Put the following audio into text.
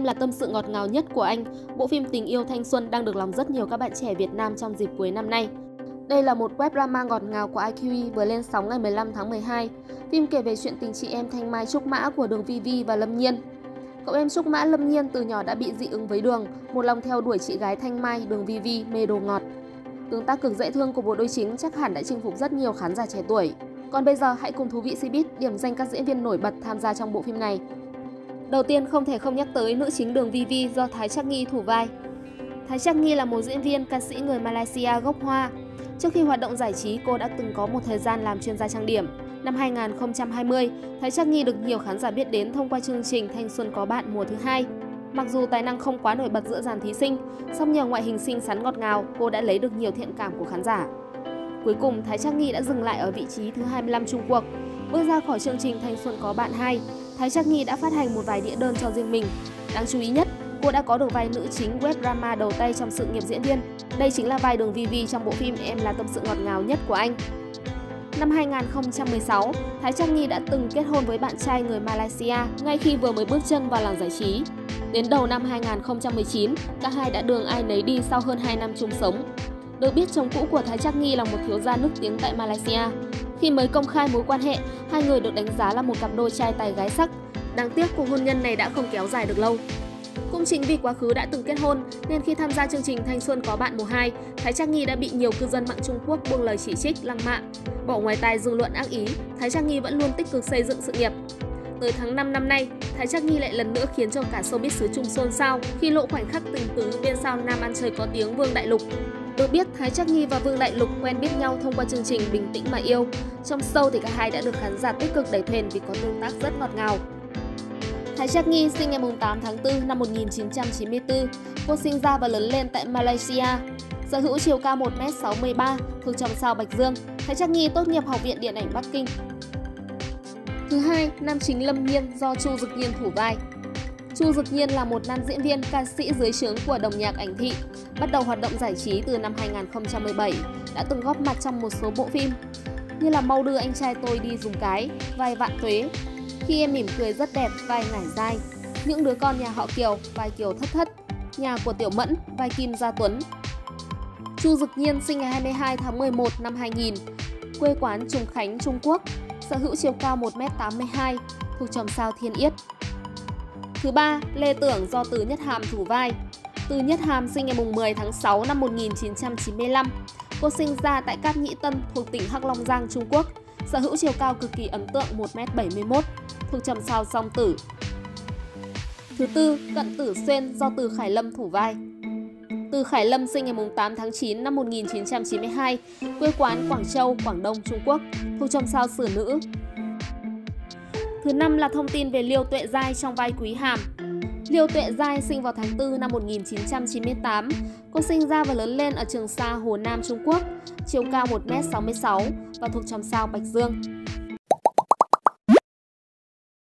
Em là tâm sự ngọt ngào nhất của anh, bộ phim tình yêu thanh xuân đang được lòng rất nhiều các bạn trẻ Việt Nam trong dịp cuối năm nay. Đây là một web drama ngọt ngào của IQIYI vừa lên sóng ngày 15 tháng 12. Phim kể về chuyện tình chị em Thanh Mai Trúc Mã của Đường Vi Vi và Lâm Nhiên. Cậu em Trúc Mã Lâm Nhiên từ nhỏ đã bị dị ứng với đường, một lòng theo đuổi chị gái Thanh Mai, Đường Vi Vi mê đồ ngọt. Tương tác cực dễ thương của bộ đôi chính chắc hẳn đã chinh phục rất nhiều khán giả trẻ tuổi. Còn bây giờ hãy cùng Thú Vị Cbiz điểm danh các diễn viên nổi bật tham gia trong bộ phim này. Đầu tiên không thể không nhắc tới nữ chính Đường Vi Vi do Thái Trác Nghi thủ vai. Thái Trác Nghi là một diễn viên ca sĩ người Malaysia gốc Hoa. Trước khi hoạt động giải trí, cô đã từng có một thời gian làm chuyên gia trang điểm. Năm 2020, Thái Trác Nghi được nhiều khán giả biết đến thông qua chương trình Thanh Xuân Có Bạn mùa thứ 2. Mặc dù tài năng không quá nổi bật giữa dàn thí sinh, song nhờ ngoại hình xinh xắn ngọt ngào, cô đã lấy được nhiều thiện cảm của khán giả. Cuối cùng, Thái Trác Nghi đã dừng lại ở vị trí thứ 25 chung cuộc. Bước ra khỏi chương trình Thanh Xuân Có Bạn 2, Thái Trác Nghi đã phát hành một vài đĩa đơn cho riêng mình. Đáng chú ý nhất, cô đã có được vai nữ chính web drama đầu tay trong sự nghiệp diễn viên. Đây chính là vai Đường Vi Vi trong bộ phim Em là tâm sự ngọt ngào nhất của anh. Năm 2016, Thái Trác Nghi đã từng kết hôn với bạn trai người Malaysia ngay khi vừa mới bước chân vào làng giải trí. Đến đầu năm 2019, cả hai đã đường ai nấy đi sau hơn 2 năm chung sống. Được biết chồng cũ của Thái Trác Nghi là một thiếu gia nức tiếng tại Malaysia. Khi mới công khai mối quan hệ, hai người được đánh giá là một cặp đôi trai tài gái sắc. Đáng tiếc cuộc hôn nhân này đã không kéo dài được lâu. Cũng chính vì quá khứ đã từng kết hôn nên khi tham gia chương trình Thanh Xuân Có Bạn mùa 2, Thái Trác Nghi đã bị nhiều cư dân mạng Trung Quốc buông lời chỉ trích, lăng mạ. Bỏ ngoài tai dư luận ác ý, Thái Trác Nghi vẫn luôn tích cực xây dựng sự nghiệp. Tới tháng 5 năm nay, Thái Trác Nghi lại lần nữa khiến cho cả showbiz xứ Trung xôn xao khi lộ khoảnh khắc tình tứ bên sau nam ăn chơi có tiếng Vương Đại Lục. Được biết, Thái Trác Nghi và Vương Đại Lục quen biết nhau thông qua chương trình Bình Tĩnh Mà Yêu. Trong show thì cả hai đã được khán giả tích cực đẩy thuyền vì có tương tác rất ngọt ngào. Thái Trác Nghi sinh ngày 8 tháng 4 năm 1994. Cô sinh ra và lớn lên tại Malaysia. Sở hữu chiều cao 1m63, thuộc chòm sao Bạch Dương. Thái Trác Nghi tốt nghiệp Học viện Điện ảnh Bắc Kinh. Thứ hai, nam chính Lâm Nhiên do Chu Dực Nhiên thủ vai. Chu Dực Nhiên là một nam diễn viên ca sĩ dưới trướng của Đồng Nhạc Ảnh Thị. Bắt đầu hoạt động giải trí từ năm 2017, đã từng góp mặt trong một số bộ phim như là Mau đưa anh trai tôi đi dùng cái, vai Vạn Tuế, Khi em mỉm cười rất đẹp, vai Ngải Dai, Những đứa con nhà họ Kiều, vai Kiều Thất Thất, Nhà của Tiểu Mẫn, vai Kim Gia Tuấn. Chu Dực Nhiên sinh ngày 22 tháng 11 năm 2000, quê quán Trùng Khánh, Trung Quốc, sở hữu chiều cao 1m82, thuộc chòm sao Thiên Yết. Thứ ba, Lê Tưởng do Từ Nhất Hàm thủ vai. Từ Nhất Hàm sinh ngày 10 tháng 6 năm 1995. Cô sinh ra tại Cát Nhĩ Tân thuộc tỉnh Hắc Long Giang, Trung Quốc, sở hữu chiều cao cực kỳ ấn tượng 1m71, thuộc chòm sao Song Tử. Thứ tư, Cận Tử Xuyên do Từ Khải Lâm thủ vai. Từ Khải Lâm sinh ngày 8 tháng 9 năm 1992, quê quán Quảng Châu, Quảng Đông, Trung Quốc, thuộc chòm sao Xử Nữ. Thứ năm là thông tin về Liêu Tuệ Giai trong vai Quý Hàm. Liêu Tuệ Giai sinh vào tháng 4 năm 1998. Cô sinh ra và lớn lên ở Trường Sa, Hồ Nam, Trung Quốc, chiều cao 1m66 và thuộc chòm sao Bạch Dương.